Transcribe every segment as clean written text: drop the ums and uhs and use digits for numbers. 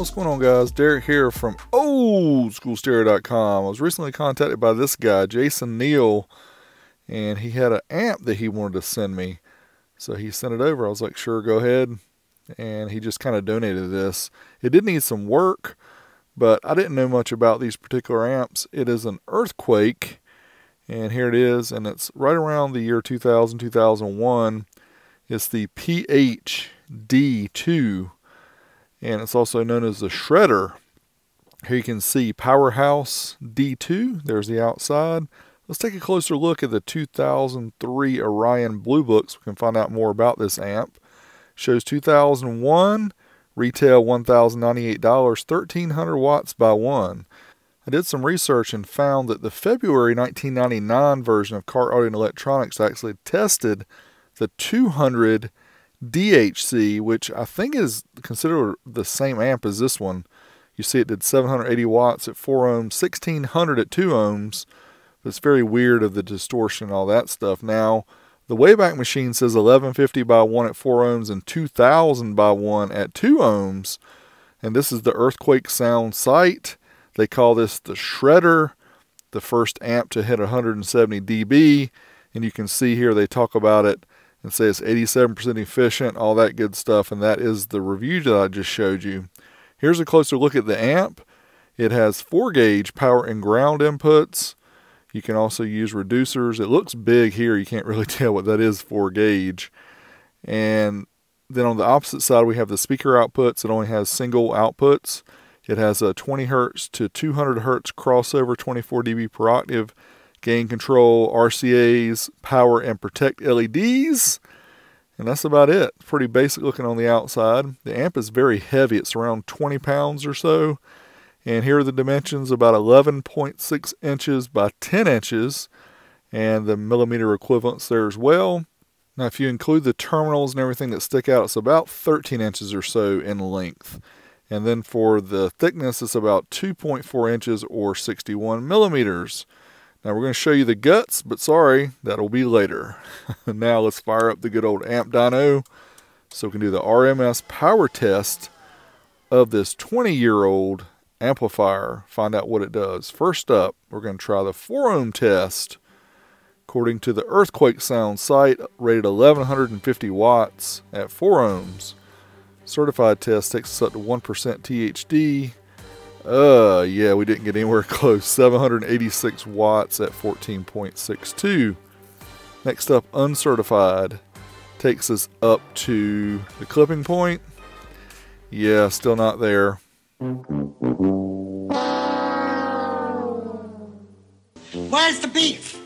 What's going on, guys? Derek here from oldschoolstereo.com. I was recently contacted by this guy, Jason Neal, and he had an amp that he wanted to send me. So he sent it over. I was like, sure, go ahead. And he just kind of donated this. It did need some work, but I didn't know much about these particular amps. It is an Earthquake, and here it is, and it's right around the year 2000, 2001. It's the PHD2, and it's also known as the Shredder. Here you can see Powerhouse D2. There's the outside. Let's take a closer look at the 2003 Orion Blue Books. We can find out more about this amp. Shows 2001, retail $1,098, 1,300 watts by one. I did some research and found that the February 1999 version of Car Audio and Electronics actually tested the 200 DHC, which I think is considered the same amp as this one. You see it did 780 watts at 4 ohms, 1,600 at 2 ohms. It's very weird of the distortion and all that stuff. Now, the Wayback Machine says 1150 by 1 at 4 ohms and 2000 by 1 at 2 ohms. And this is the Earthquake Sound site. They call this the Shredder, the first amp to hit 170 dB. And you can see here they talk about it and say it's 87% efficient, all that good stuff. And that is the review that I just showed you. Here's a closer look at the amp. It has 4-gauge power and ground inputs. You can also use reducers. It looks big here. You can't really tell what that is, 4-gauge. And then on the opposite side, we have the speaker outputs. It only has single outputs. It has a 20 hertz to 200 hertz crossover, 24 dB per octave, gain control, RCAs, power and protect LEDs. And that's about it. Pretty basic looking on the outside. The amp is very heavy. It's around 20 pounds or so. And here are the dimensions, about 11.6 inches by 10 inches. And the millimeter equivalents there as well. Now, if you include the terminals and everything that stick out, it's about 13 inches or so in length. And then for the thickness, it's about 2.4 inches or 61 millimeters. Now, we're going to show you the guts, but sorry, that'll be later. Now, let's fire up the good old amp dyno so we can do the RMS power test of this 20-year-old amplifier, find out what it does. First up, we're going to try the 4 ohm test. According to the Earthquake Sound site, rated 1150 watts at 4 ohms. Certified test takes us up to 1% THD. Yeah, we didn't get anywhere close. 786 watts at 14.62. Next up, uncertified takes us up to the clipping point. Yeah, still not there. Where's the beef?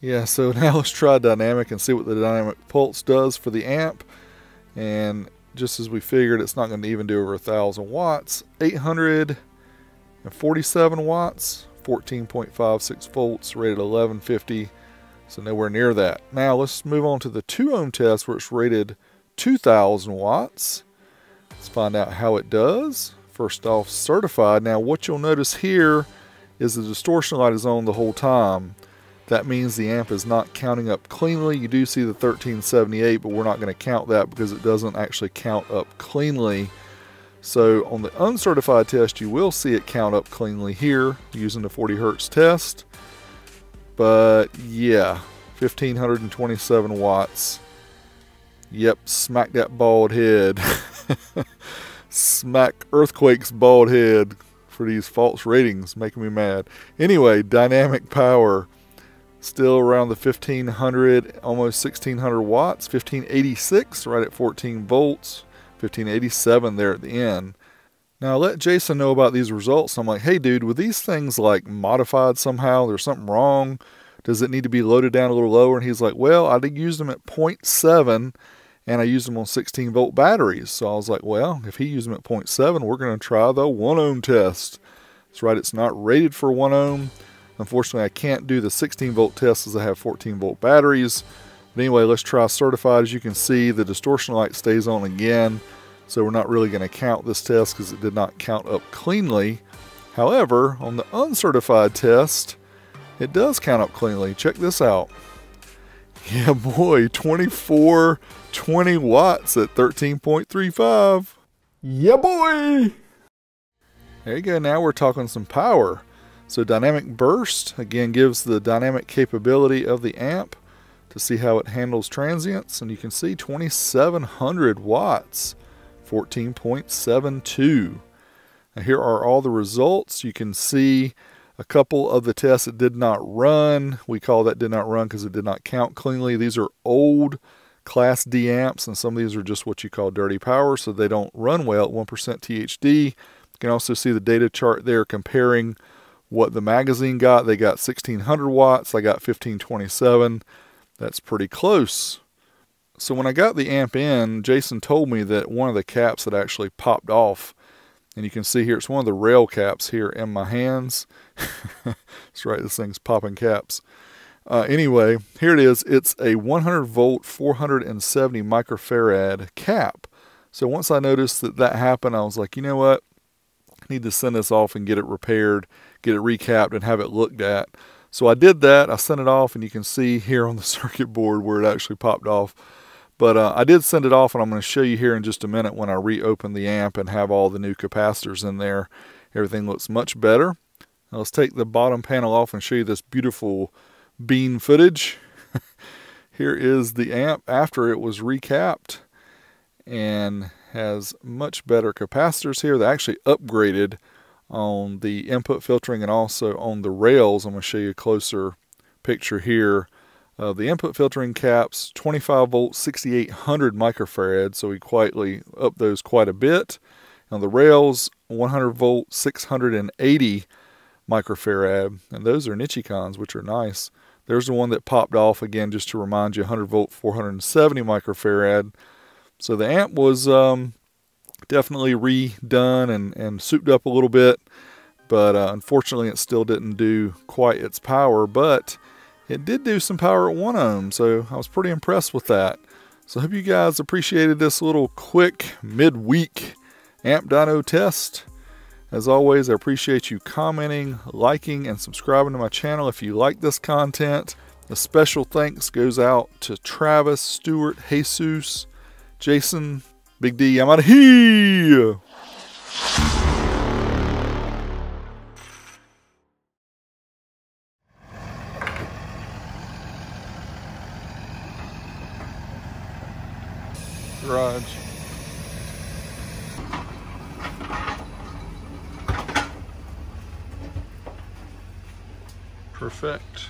Yeah, so now let's try dynamic and see what the dynamic pulse does for the amp. And just as we figured, it's not going to even do over 1,000 watts. 847 watts, 14.56 volts, rated 1150. So nowhere near that. Now let's move on to the 2 ohm test where it's rated 2,000 watts. Let's find out how it does. First off, certified. Now what you'll notice here is the distortion light is on the whole time. That means the amp is not counting up cleanly. You do see the 1378, but we're not going to count that because it doesn't actually count up cleanly. So on the uncertified test, you will see it count up cleanly here using the 40 hertz test. But yeah, 1,527 watts. Yep, smack that bald head. Smack Earthquake's bald head for these false ratings, making me mad. Anyway, dynamic power still around the 1500, almost 1600 watts, 1586 right at 14 volts, 1587 there at the end. Now I let Jason know about these results. I'm like, hey dude, were these things like modified somehow? There's something wrong? Does it need to be loaded down a little lower? And he's like, well, I did use them at 0.7. And I used them on 16 volt batteries. So I was like, well, if he used them at 0.7, we're going to try the 1 ohm test. That's right, it's not rated for 1 ohm. Unfortunately, I can't do the 16 volt test as I have 14 volt batteries. But anyway, let's try certified. As you can see, the distortion light stays on again. So we're not really going to count this test because it did not count up cleanly. However, on the uncertified test, it does count up cleanly. Check this out. Yeah, boy, 2420 watts at 13.35. Yeah, boy. There you go. Now we're talking some power. So dynamic burst, again, gives the dynamic capability of the amp to see how it handles transients. And you can see 2,700 watts, 14.72. Now here are all the results. You can see a couple of the tests that did not run. We call that did not run because it did not count cleanly. These are old Class D amps, and some of these are just what you call dirty power, so they don't run well at 1% THD. You can also see the data chart there comparing what the magazine got. They got 1,600 watts. I got 1,527. That's pretty close. So when I got the amp in, Jason told me that one of the caps had actually popped off. And you can see here, it's one of the rail caps here in my hands. That's right, this thing's popping caps. Anyway, here it is. It's a 100 volt, 470 microfarad cap. So once I noticed that that happened, I was like, you know what? I need to send this off and get it repaired, get it recapped, and have it looked at. So I did that. I sent it off, and you can see here on the circuit board where it actually popped off. But I did send it off, and I'm going to show you here in just a minute when I reopen the amp and have all the new capacitors in there. Everything looks much better. Now let's take the bottom panel off and show you this beautiful bean footage. Here is the amp after it was recapped, and has much better capacitors here. They actually upgraded on the input filtering and also on the rails. I'm going to show you a closer picture here of the input filtering caps. 25 volts, 6,800 microfarad, so we quietly up those quite a bit. On the rails, 100 volts, 680 microfarad, and those are Nichicons, which are nice. There's the one that popped off, again, just to remind you, 100 volt, 470 microfarad. So the amp was definitely redone and souped up a little bit, but unfortunately it still didn't do quite its power, but it did do some power at 1 ohm, so I was pretty impressed with that. So I hope you guys appreciated this little quick midweek amp dyno test. As always, I appreciate you commenting, liking, and subscribing to my channel if you like this content. A special thanks goes out to Travis, Stewart, Jesus, Jason, Big D. I'm out of here! Perfect.